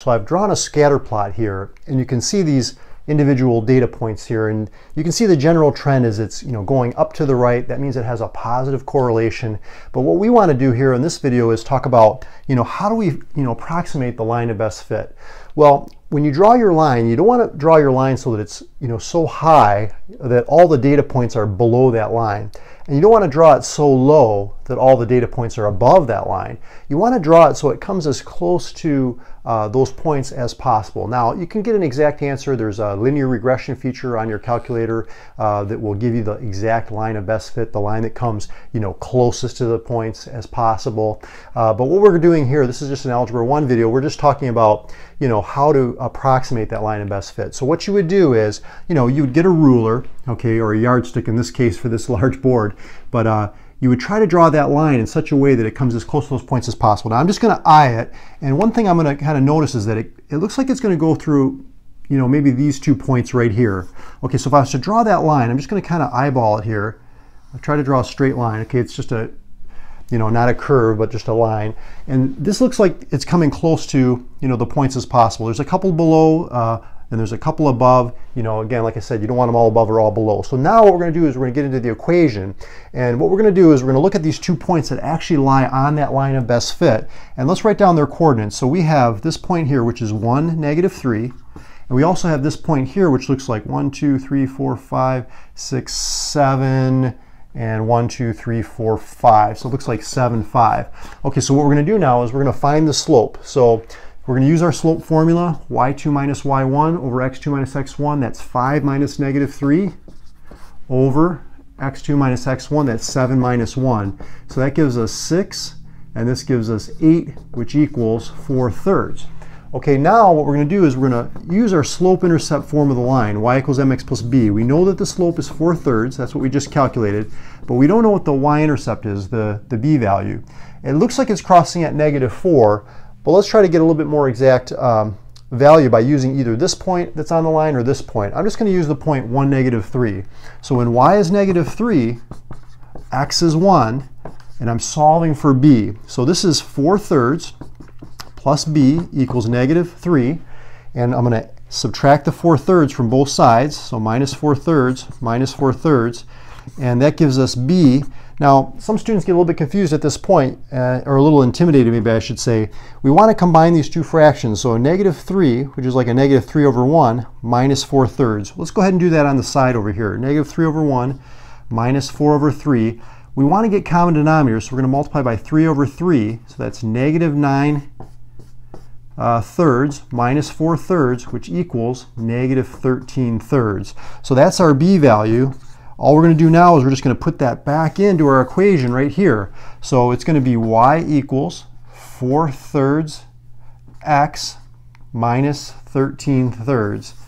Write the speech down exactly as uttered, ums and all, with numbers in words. So I've drawn a scatter plot here, and you can see these individual data points here, and you can see the general trend is it's you know going up to the right. That means it has a positive correlation. But what we want to do here in this video is talk about you know how do we you know approximate the line of best fit. Well, when you draw your line, you don't want to draw your line so that it's you know so high that all the data points are below that line, and you don't want to draw it so low that all the data points are above that line. You want to draw it so it comes as close to uh, those points as possible. Now, you can get an exact answer. There's a linear regression feature on your calculator uh, that will give you the exact line of best fit, the line that comes you know closest to the points as possible. Uh, but what we're doing here, this is just an Algebra one video. We're just talking about you know how to approximate that line of best fit. So what you would do is, you know, you would get a ruler, okay, or a yardstick in this case for this large board, but uh, you would try to draw that line in such a way that it comes as close to those points as possible. Now I'm just going to eye it, and one thing I'm going to kind of notice is that it, it looks like it's going to go through, you know, maybe these two points right here. Okay, so if I was to draw that line, I'm just going to kind of eyeball it here. I'll try to draw a straight line. Okay, it's just a, you know, not a curve, but just a line. And this looks like it's coming close to, you know, the points as possible. There's a couple below, uh, and there's a couple above. You know, again, like I said, you don't want them all above or all below. So now what we're gonna do is we're gonna get into the equation. And what we're gonna do is we're gonna look at these two points that actually lie on that line of best fit. And let's write down their coordinates. So we have this point here, which is one, negative three. And we also have this point here, which looks like one, two, three, four, five, six, seven, and one, two, three, four, five. So it looks like seven, five. Okay, so what we're gonna do now is we're gonna find the slope. So we're gonna use our slope formula, y two minus y one over x two minus x one, that's five minus negative three, over x two minus x one, that's seven minus one. So that gives us six, and this gives us eight, which equals four thirds. Okay, now what we're going to do is we're going to use our slope-intercept form of the line, y equals mx plus b. We know that the slope is four thirds, that's what we just calculated, but we don't know what the y-intercept is, the, the b value. It looks like it's crossing at negative four, but let's try to get a little bit more exact um, value by using either this point that's on the line or this point. I'm just going to use the point one, negative three. So when y is negative three, x is one, and I'm solving for b. So this is four thirds. Plus b equals negative three, and I'm going to subtract the four thirds from both sides, so minus four thirds, minus four thirds, and that gives us b. Now, some students get a little bit confused at this point, uh, or a little intimidated maybe I should say. We want to combine these two fractions, so a negative three, which is like a negative three over one, minus four thirds. Let's go ahead and do that on the side over here, negative three over one, minus four over three. We want to get common denominators, so we're going to multiply by three over three, so that's negative nine Uh, thirds minus four thirds, which equals negative thirteen thirds. So that's our b value. All we're going to do now is we're just going to put that back into our equation right here. So it's going to be y equals four thirds x minus thirteen thirds.